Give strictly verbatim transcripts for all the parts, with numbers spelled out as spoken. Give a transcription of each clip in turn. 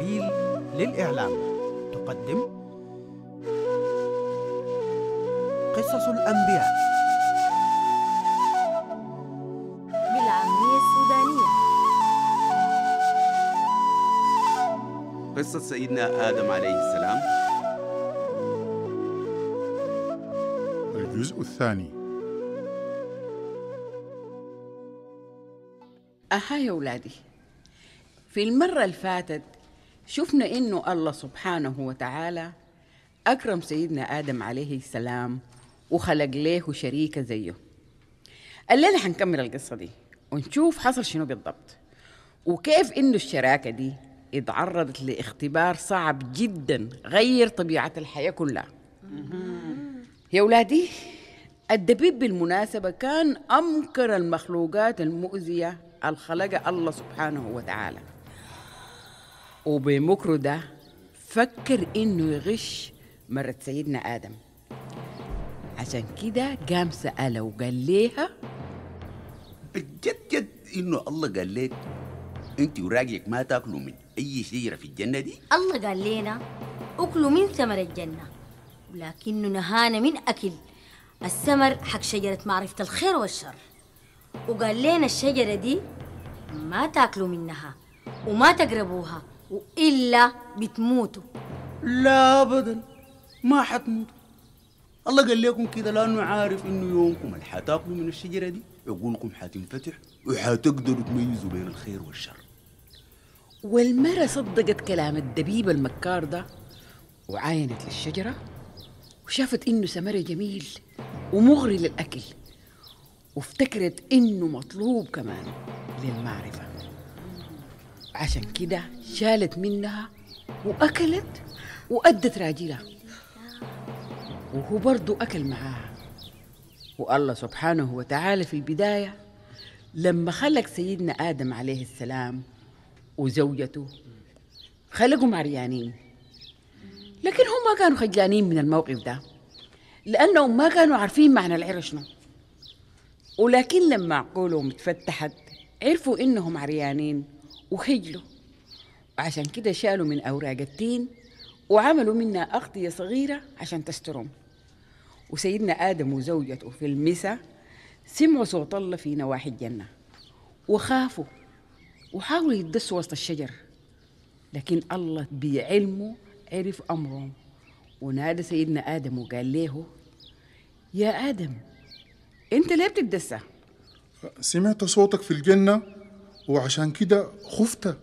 سبيل للإعلام تقدم قصص الأنبياء بالعامية السودانية. قصة سيدنا آدم عليه السلام الجزء الثاني. أها يا أولادي، في المرة اللي فاتت شفنا إنه الله سبحانه وتعالى أكرم سيدنا آدم عليه السلام وخلق له شريكة زيه. الليلة حنكمل القصة دي ونشوف حصل شنو بالضبط، وكيف إنه الشراكة دي اتعرضت لاختبار صعب جدا غير طبيعة الحياة كلها. يا أولادي، الدبيب بالمناسبة كان أمكر المخلوقات المؤذية الخلق الله سبحانه وتعالى، وبمكره ده فكر إنه يغش مرة سيدنا آدم. عشان كده قام سأله وقال ليها بجد جد إنه الله قال لك أنت وراجعك ما تاكلوا من أي شجرة في الجنة دي؟ الله قال لنا أكلوا من ثمر الجنة، ولكنه نهانا من أكل الثمر حق شجرة معرفة الخير والشر، وقال لنا الشجرة دي ما تاكلوا منها وما تقربوها وإلا بتموتوا. لا أبداً ما حتموتوا، الله قال لكم كده لأنه عارف إنه يومكم اللي حتاكلوا من الشجرة دي عقولكم حتنفتح وحتقدروا تميزوا بين الخير والشر. والمرة صدقت كلام الدبيب المكار ده وعاينت للشجرة وشافت إنه ثمرة جميل ومغري للأكل، وافتكرت إنه مطلوب كمان للمعرفة، عشان كده شالت منها وأكلت وأدت راجلها، وهو برضو أكل معاها. والله سبحانه وتعالى في البداية لما خلق سيدنا آدم عليه السلام وزوجته خلقهم عريانين، لكن هم ما كانوا خجلانين من الموقف ده لأنهم ما كانوا عارفين معنى العري شنو، ولكن لما عقولهم اتفتحت عرفوا إنهم عريانين وخجلوا، وعشان كده شالوا من أوراق التين وعملوا منها أغطية صغيرة عشان تسترهم. وسيدنا آدم وزوجته في المساء سمعوا صوت الله في نواحي الجنة وخافوا وحاولوا يتدسوا وسط الشجر، لكن الله بعلمه عرف أمرهم ونادى سيدنا آدم وقال له يا آدم أنت ليه بتتدسى؟ سمعت صوتك في الجنة وعشان كده خفت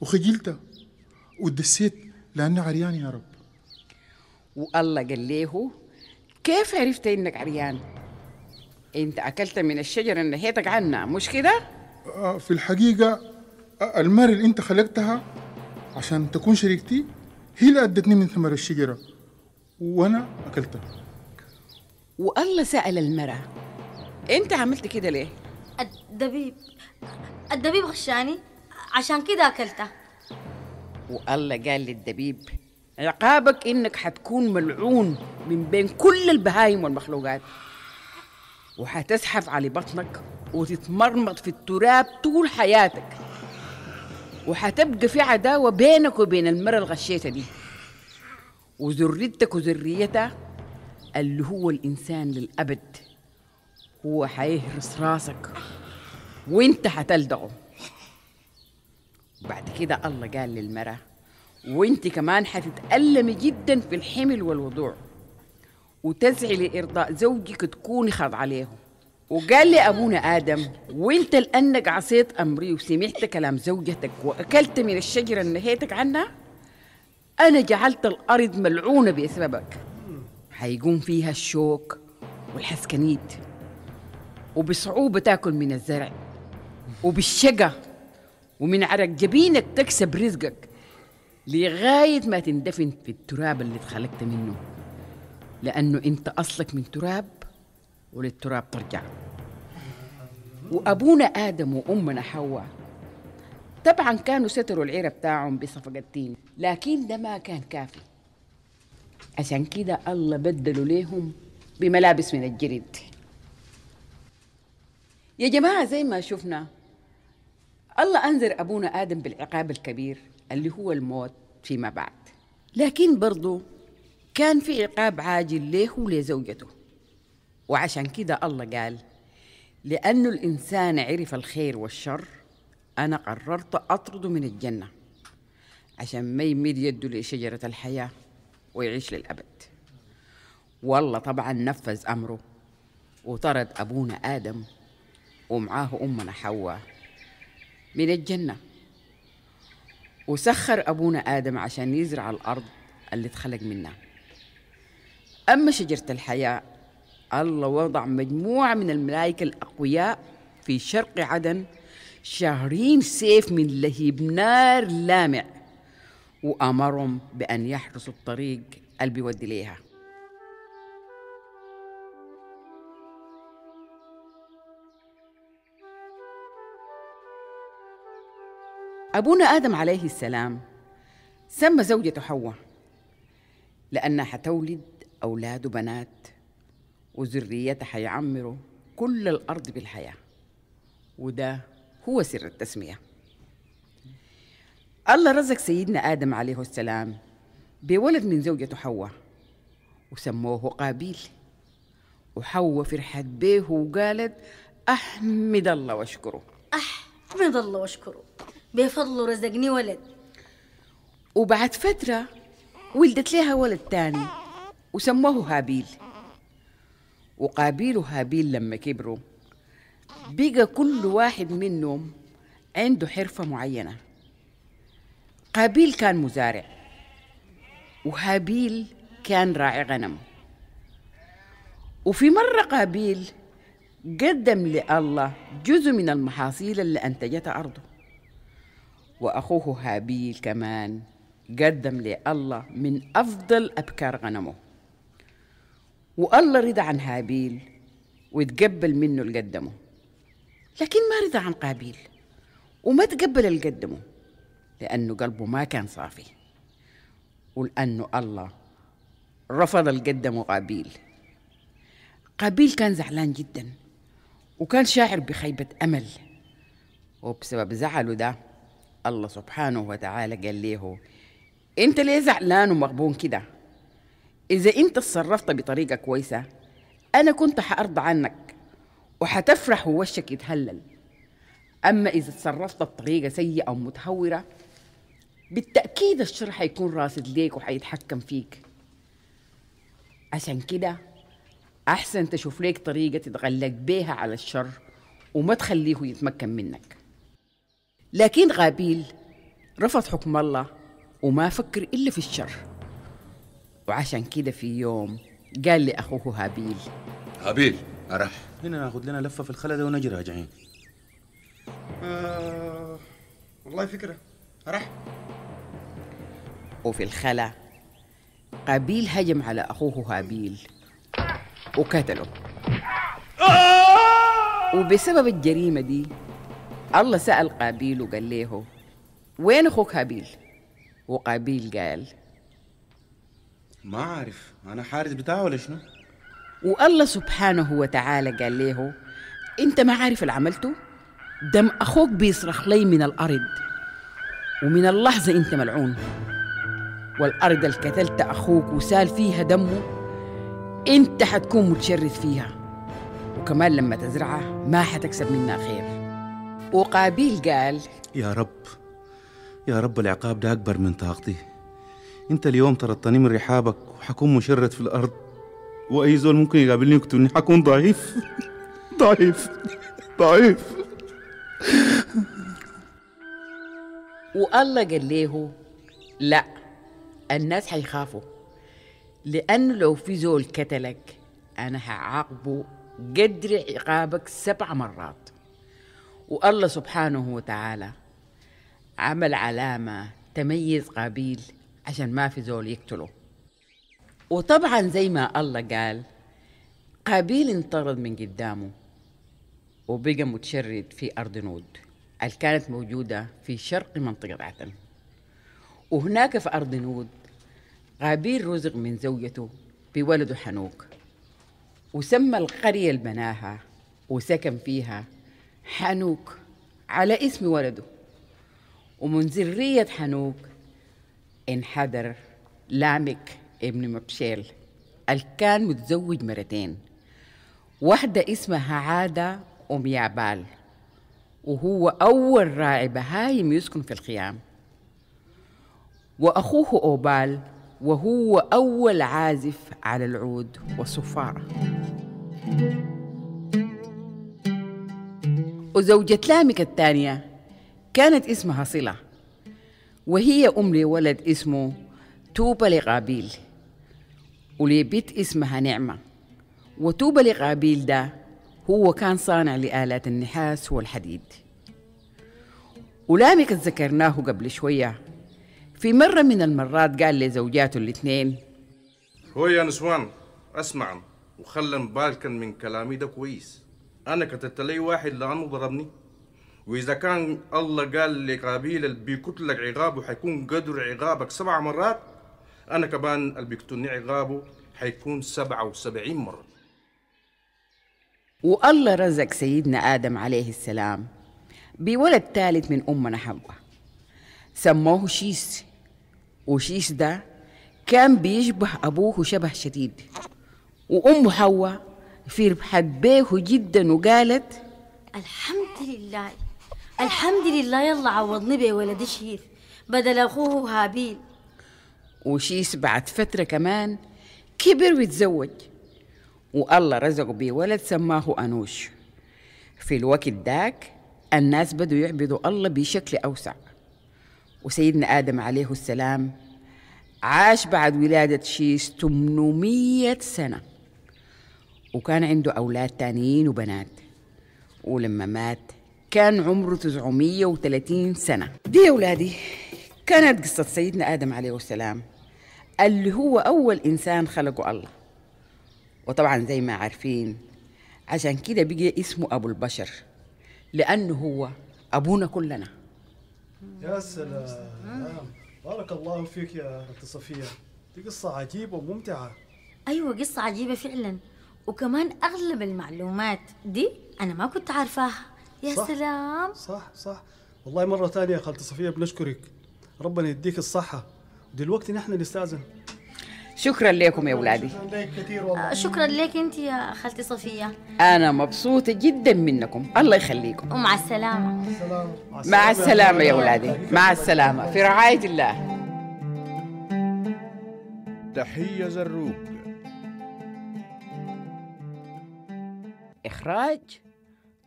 وخجلت واتدسيت لأني عريان يا رب. والله قال له كيف عرفت إنك عريان؟ أنت أكلت من الشجرة اللي نهيتك عنها مش كده؟ في الحقيقة المرة اللي أنت خلقتها عشان تكون شريكتي هي اللي أدتني من ثمر الشجرة وأنا أكلتها. والله سأل المرأة أنت عملت كده ليه؟ الدبيب الدبيب غشاني عشان كده أكلته. والله قال للدبيب عقابك إنك حتكون ملعون من بين كل البهايم والمخلوقات، وحتزحف على بطنك وتتمرمط في التراب طول حياتك، وحتبقى في عداوة بينك وبين المرأة الغشيتة دي، وذريتك وذريتها اللي هو الإنسان للأبد هو حيهرس راسك وانت حتلدغه. بعد كده الله قال للمرأة وانت كمان حتتألمي جدا في الحمل والوضوع وتسعي لإرضاء زوجك تكوني خاضعة له. وقال لي أبونا آدم وانت لأنك عصيت أمري وسمعت كلام زوجتك وأكلت من الشجرة اللي نهيتك عنها أنا جعلت الأرض ملعونة بسببك، حيقوم فيها الشوك والحسكنيد، وبصعوبة تاكل من الزرع، وبالشقة ومن عرق جبينك تكسب رزقك لغاية ما تندفن في التراب اللي اتخلقت منه، لأنه أنت أصلك من تراب وللتراب ترجع. وأبونا آدم وأمنا حواء طبعا كانوا ستروا العيرة بتاعهم بصفقة التين، لكن ده ما كان كافي، عشان كده الله بدلوا ليهم بملابس من الجريد. يا جماعة زي ما شفنا الله أنذر أبونا آدم بالعقاب الكبير اللي هو الموت فيما بعد. لكن برضو كان في عقاب عاجل له ولزوجته، وعشان كده الله قال لأنه الإنسان عرف الخير والشر أنا قررت أطرده من الجنة عشان ما يمد يده لشجرة الحياة ويعيش للأبد. والله طبعا نفذ أمره وطرد أبونا آدم ومعاه أمنا حواء من الجنة، وسخر أبونا آدم عشان يزرع الأرض اللي اتخلق منها. أما شجرة الحياة الله وضع مجموعة من الملائكة الأقوياء في شرق عدن شاهرين سيف من لهيب نار لامع، وأمرهم بأن يحرسوا الطريق اللي بيودي ليها. أبونا آدم عليه السلام سمى زوجته حواء لأنها حتولد أولاد وبنات وذريته حيعمروا كل الأرض بالحياة، وده هو سر التسمية. الله رزق سيدنا آدم عليه السلام بولد من زوجته حواء وسموه قابيل، وحواء فرحت به وقالت أحمد الله واشكره أحمد الله واشكره بفضله رزقني ولد. وبعد فترة ولدت لها ولد تاني وسموه هابيل، وقابيل وهابيل لما كبروا بقى كل واحد منهم عنده حرفة معينة. قابيل كان مزارع وهابيل كان راعي غنم. وفي مرة قابيل قدم لله جزء من المحاصيل اللي أنتجتها أرضه، وأخوه هابيل كمان قدم لله من أفضل أبكار غنمه، والله رضى عن هابيل وتقبل منه اللي قدمه، لكن ما رضى عن قابيل وما تقبل اللي قدمه لأنه قلبه ما كان صافي، ولأنه الله رفض اللي قدمه قابيل. قابيل كان زعلان جدا وكان شاعر بخيبة أمل، وبسبب زعله ده الله سبحانه وتعالى قال له أنت ليه زعلان ومغبون كده؟ إذا أنت اتصرفت بطريقة كويسة أنا كنت حأرضى عنك وحتفرح ووشك يتهلل، أما إذا اتصرفت بطريقة سيئة أو متهورة بالتأكيد الشر حيكون راصد ليك وحيتحكم فيك، عشان كده أحسن تشوف ليك طريقة تتغلق بيها على الشر وما تخليه يتمكن منك. لكن قابيل رفض حكم الله وما فكر إلا في الشر، وعشان كده في يوم قال لأخوه هابيل هابيل أرح هنا ناخد لنا لفة في الخلا ده ونجي راجعين. آه والله فكرة أرح. وفي الخلا قابيل هجم على أخوه هابيل وقتله، وبسبب الجريمة دي الله سأل قابيل وقال له وين أخوك هابيل؟ وقابيل قال ما عارف أنا حارس بتاعه ولا شنو؟ والله سبحانه وتعالى قال له أنت ما عارف اللي عملته؟ دم أخوك بيصرخ لي من الأرض، ومن اللحظة أنت ملعون، والأرض اللي قتلت أخوك وسال فيها دمه أنت حتكون متشرد فيها، وكمان لما تزرعها ما حتكسب منها خير. وقابيل قال يا رب يا رب العقاب ده أكبر من طاقتي، أنت اليوم طردتني من رحابك وحكون مشرد في الأرض، وأي زول ممكن يقابلني يقتلني، حكون ضعيف ضعيف ضعيف. والله قال له لا، الناس حيخافوا لأنه لو في زول قتلك أنا هعاقبه قدر عقابك سبع مرات. والله سبحانه وتعالى عمل علامة تميز قابيل عشان ما في زول يقتله. وطبعا زي ما الله قال قابيل انطرد من قدامه وبقى متشرد في أرض نود اللي كانت موجودة في شرق منطقة عدن، وهناك في أرض نود قابيل رزق من زوجته بولده حنوك، وسمى القرية اللي بناها وسكن فيها حنوك على اسم ولده، ومن ذرية حنوك انحدر لامك ابن مبشيل اللي كان متزوج مرتين، واحدة اسمها عاده أم يابال، وهو أول راعي بهايم يسكن في الخيام، وأخوه اوبال وهو أول عازف على العود والصفارة. وزوجة لامك الثانية كانت اسمها صلة، وهي أم لولد اسمه توبال قابيل ولبنت اسمها نعمة. وتوبال قابيل ده هو كان صانع لآلات النحاس والحديد. ولامك ذكرناه قبل شوية، في مرة من المرات قال لزوجاته الاثنين: هو يا نسوان اسمعن وخلن بالكن من كلامي ده كويس، أنا كتبت لي واحد لأنه ضربني، وإذا كان الله قال لقابيل اللي بيكتلك عقابه حيكون قدر عقابك سبع مرات، أنا كمان اللي بيكتلني عقابه حيكون سبعة وسبعين مرة. والله رزق سيدنا آدم عليه السلام بولد ثالث من أمنا حواء، سموه شيث. وشيث ده كان بيشبه أبوه شبه شديد، وأمه حواء فرحت بيه جدا وقالت: الحمد لله الحمد لله، يلا عوضني بولد شيث بدل اخوه هابيل. وشيث بعد فتره كمان كبر وتزوج، والله رزقه بولد سماه انوش. في الوقت داك الناس بدوا يعبدوا الله بشكل اوسع، وسيدنا ادم عليه السلام عاش بعد ولاده شيث ثمانمائة سنه، وكان عنده أولاد تانيين وبنات، ولما مات كان عمره تسعمائة وثلاثين سنة. دي أولادي كانت قصة سيدنا آدم عليه السلام اللي هو أول إنسان خلقه الله، وطبعا زي ما عارفين عشان كده بيجي اسمه أبو البشر لأنه هو أبونا كلنا. يا سلام، بارك الله فيك يا أخت صفية، دي قصة عجيبة وممتعة. أيوة قصة عجيبة فعلا، وكمان اغلب المعلومات دي انا ما كنت عارفاها. يا صح سلام، صح صح والله. مره ثانيه خالتي صفيه بنشكرك، ربنا يديك الصحه. دلوقتي نحن نستاذن. شكرا لكم يا اولادي. شكرا لك كثير والله. شكرا لك انت يا خالتي صفيه، انا مبسوطه جدا منكم، الله يخليكم. ومع السلامه. مع السلامه يا اولادي، مع السلامه، في رعايه الله. تحيه زروق. إخراج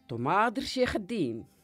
طماطر شيخ الدين.